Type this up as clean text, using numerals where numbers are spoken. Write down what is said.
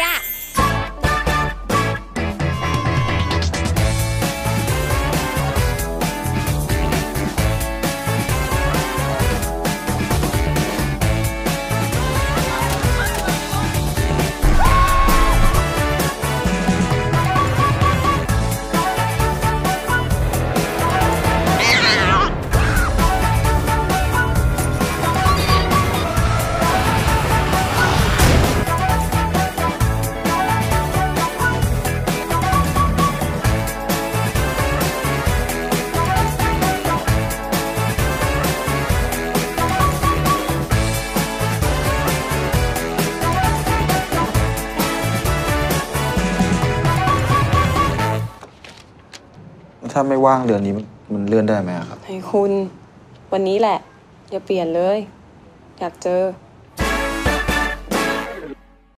อะถ้าไม่ว่างเดือนนี้มันเลื่อนได้ไหมครับให้คุณวันนี้แหละอย่าเปลี่ยนเลยอยากเจอ